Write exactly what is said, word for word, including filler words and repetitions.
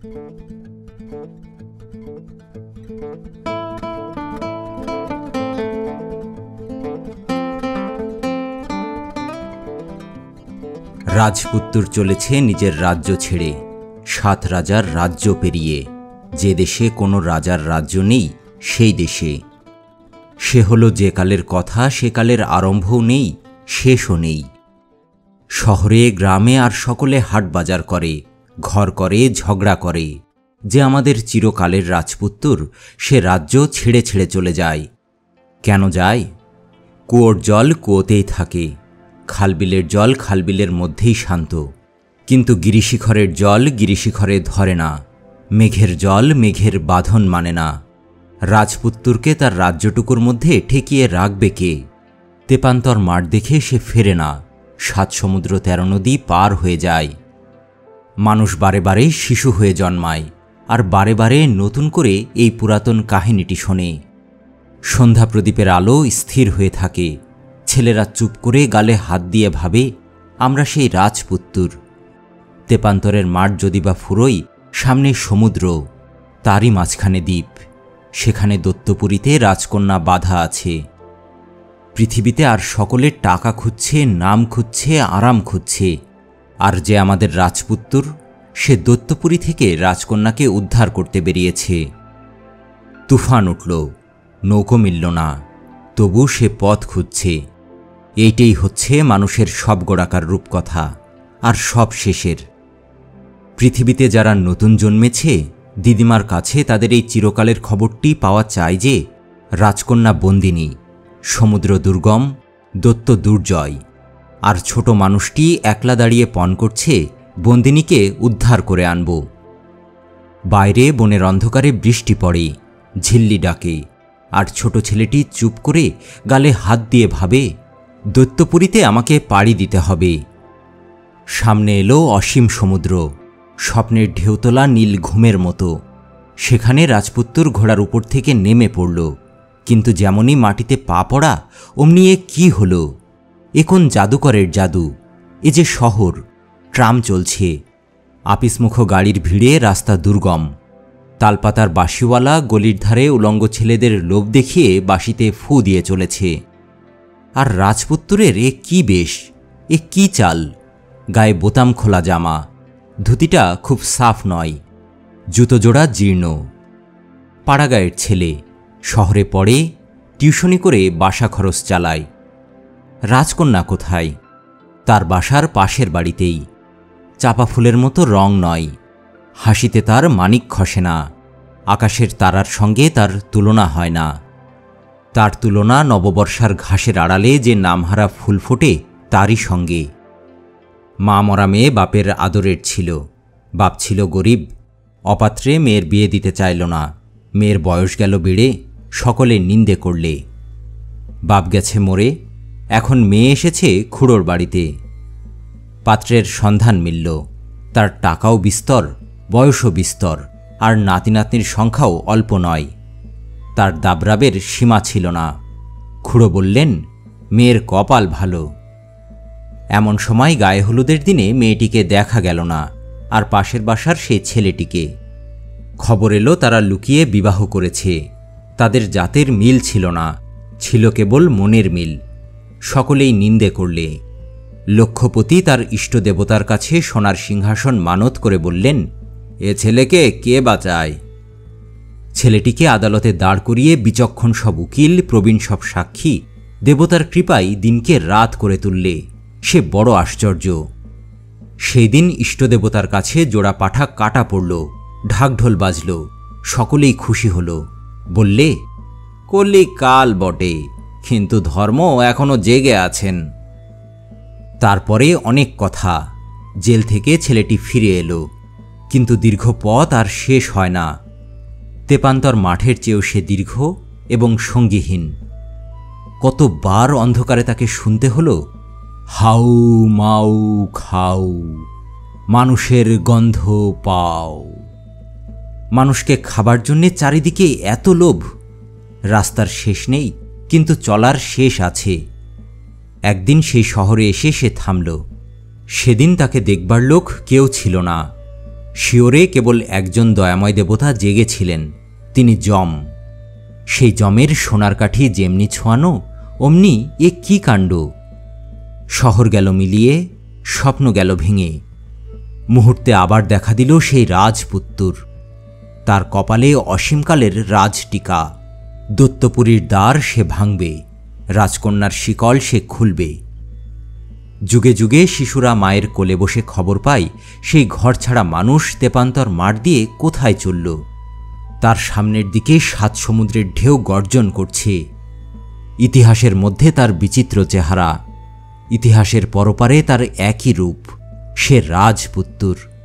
राजपुत्तुर चलेছে নিজের রাজ্য ছেড়ে সাত রাজার রাজ্য পেরিয়ে যে দেশে কোনো রাজার রাজ্য নেই সেই দেশে। সে হলো যে কালের কথা, সে কালের আরম্ভও নেই শেষও নেই। শহরে গ্রামে আর সকলে হাট বাজার করে, ঘর করে, ঝগড়া করে। যে আমাদের চিরকালের রাজপুত্তুর সে রাজ্য ছেড়ে ছেড়ে চলে যায়। কেন যায়? কুয়োর জল কুয়োতেই থাকে, খালবিলের জল খালবিলের মধ্যেই শান্ত। কিন্তু গিরিশিখরের জল গিরিশিখরে ধরে না, মেঘের জল মেঘের বাঁধন মানে না। রাজপুত্তুরকে তার রাজ্যটুকুর মধ্যে ঠেকিয়ে রাখবে কে? তেপান্তর মাঠ দেখে সে ফেরে না, সাত সমুদ্র তেরো নদী পার হয়ে যায়। মানুষ বারে বারে শিশু হয়ে জন্মায়, আর বারে বারে নতুন করে এই পুরাতন কাহিনীটি শোনে। সন্ধ্যা প্রদীপের আলো স্থির হয়ে থাকে, ছেলেরা চুপ করে গালে হাত দিয়ে ভাবে আমরা সেই রাজপুত্তুর। তেপান্তরের মাঠ যদি বা ফুরোই, সামনে সমুদ্র, তারই মাঝখানে দ্বীপ। সেখানে দত্তপুরীতে রাজকন্যা বাধা আছে। পৃথিবীতে আর সকলে টাকা খুঁজছে, নাম খুঁজছে, আরাম খুঁজছে, আর যে আমাদের রাজপুত্তুর সে দত্তপুরী থেকে রাজকন্যাকে উদ্ধার করতে বেরিয়েছে। তুফান উঠল, নৌকো মিলল না, তবু সে পথ খুঁজছে। এইটাই হচ্ছে মানুষের সব গোড়াকার রূপকথা আর সব শেষের। পৃথিবীতে যারা নতুন জন্মেছে দিদিমার কাছে তাদের এই চিরকালের খবরটি পাওয়া চাই যে রাজকন্যা বন্দিনী, সমুদ্র দুর্গম, দত্ত দুর্জয়, আর ছোট মানুষটি একলা দাঁড়িয়ে পণ করছে বন্দিনীকে উদ্ধার করে আনব। বাইরে বনের অন্ধকারে বৃষ্টি পড়ে, ঝিল্লি ডাকে, আর ছোট ছেলেটি চুপ করে গালে হাত দিয়ে ভাবে দত্তপুরীতে আমাকে পাড়ি দিতে হবে। সামনে এলো অসীম সমুদ্র, স্বপ্নের ঢেউতলা নীল ঘুমের মতো। সেখানে রাজপুত্তুর ঘোড়ার উপর থেকে নেমে পড়ল, কিন্তু যেমনই মাটিতে পা পড়া অমনি এ কী হলো? এ কোন জাদুকরের জাদু? এ যে শহর, ট্রাম চলছে, আপিসমুখ গাড়ির ভিড়ে রাস্তা দুর্গম। তালপাতার বাঁশিওয়ালা গলির ধারে উলঙ্গ ছেলেদের লোভ দেখিয়ে বাঁশিতে ফু দিয়ে চলেছে। আর রাজপুত্তুরের এ কী বেশ, এ কী চাল! গায়ে বোতাম খোলা জামা, ধুতিটা খুব সাফ নয়, জুতোজোড়া জীর্ণ। পাড়াগাঁয়ের ছেলে, শহরে পড়ে, টিউশনি করে বাসা খরচ চালায়। রাজকন্যা কোথায়? তার বাসার পাশের বাড়িতেই। চাপা ফুলের মতো রং নয়, হাসিতে তার মানিক খসে না, আকাশের তারার সঙ্গে তার তুলনা হয় না। তার তুলনা নববর্ষার ঘাসের আড়ালে যে নামহারা ফুল ফোটে তারই সঙ্গে। মা মরা মেয়ে বাপের আদরের ছিল, বাপ ছিল গরিব, অপাত্রে মেয়ের বিয়ে দিতে চাইল না। মেয়ের বয়স গেল বেড়ে, সকলে নিন্দে করলে। বাপ গেছে মরে, এখন মেয়ে এসেছে খুড়োর বাড়িতে। পাত্রের সন্ধান মিলল, তার টাকাও বিস্তর, বয়সও বিস্তর, আর নাতি নাতনির সংখ্যাও অল্প নয়। তার দাবরাবের সীমা ছিল না। খুড়ো বললেন, মেয়ের কপাল ভালো। এমন সময় গায়ে হলুদের দিনে মেয়েটিকে দেখা গেল না, আর পাশের বাসার সেই ছেলেটিকে। খবর এলো তারা লুকিয়ে বিবাহ করেছে। তাদের জাতের মিল ছিল না, ছিল কেবল মনের মিল। সকলেই নিন্দে করলে। লক্ষপতি তার ইষ্টদেবতার কাছে সোনার সিংহাসন মানত করে বললেন, এ ছেলেকে কে বাঁচায়? ছেলেটিকে আদালতে দাঁড় করিয়ে বিচক্ষণ সব উকিল, প্রবীণ সব সাক্ষী দেবতার কৃপায় দিনকে রাত করে তুললে। সে বড় আশ্চর্য। সেই দিন ইষ্টদেবতার কাছে জোড়া পাঠা কাটা পড়ল, ঢাকঢোল বাজল, সকলেই খুশি হল। বললে, কলি কাল বটে, কিন্তু ধর্ম এখনো জেগে আছেন। তারপরে অনেক কথা। জেল থেকে ছেলেটি ফিরে এলো, কিন্তু দীর্ঘ পথ আর শেষ হয় না। তেপান্তর মাঠের চেয়েও সে দীর্ঘ এবং সঙ্গীহীন। কতবার অন্ধকারে তাকে শুনতে হলো হাউ মাউ খাউ, মানুষের গন্ধ পাও। মানুষকে খাবার জন্যে চারিদিকে এত লোভ। রাস্তার শেষ নেই, কিন্তু চলার শেষ আছে। একদিন সেই শহরে এসে সে থামল। সেদিন তাকে দেখবার লোক কেউ ছিল না। শিওরে কেবল একজন দয়াময় দেবতা জেগেছিলেন, তিনি যম। সেই যমের সোনার কাঠি যেমনি ছোঁয়ানো অমনি এ কী কাণ্ড! শহর গেল মিলিয়ে, স্বপ্ন গেল ভেঙে। মুহূর্তে আবার দেখা দিল সেই রাজপুত্তুর। তার কপালে অসীমকালের রাজটিকা। দত্তপুরীর দ্বার সে ভাঙবে, রাজকন্যার শিকল সে খুলবে। যুগে যুগে শিশুরা মায়ের কোলে বসে খবর পায় সেই ঘরছাড়া মানুষ তেপান্তর মার দিয়ে কোথায় চলল। তার সামনের দিকে সাত সমুদ্রের ঢেউ গর্জন করছে। ইতিহাসের মধ্যে তার বিচিত্র চেহারা, ইতিহাসের পরপারে তার একই রূপ। সে রাজপুত্তুর।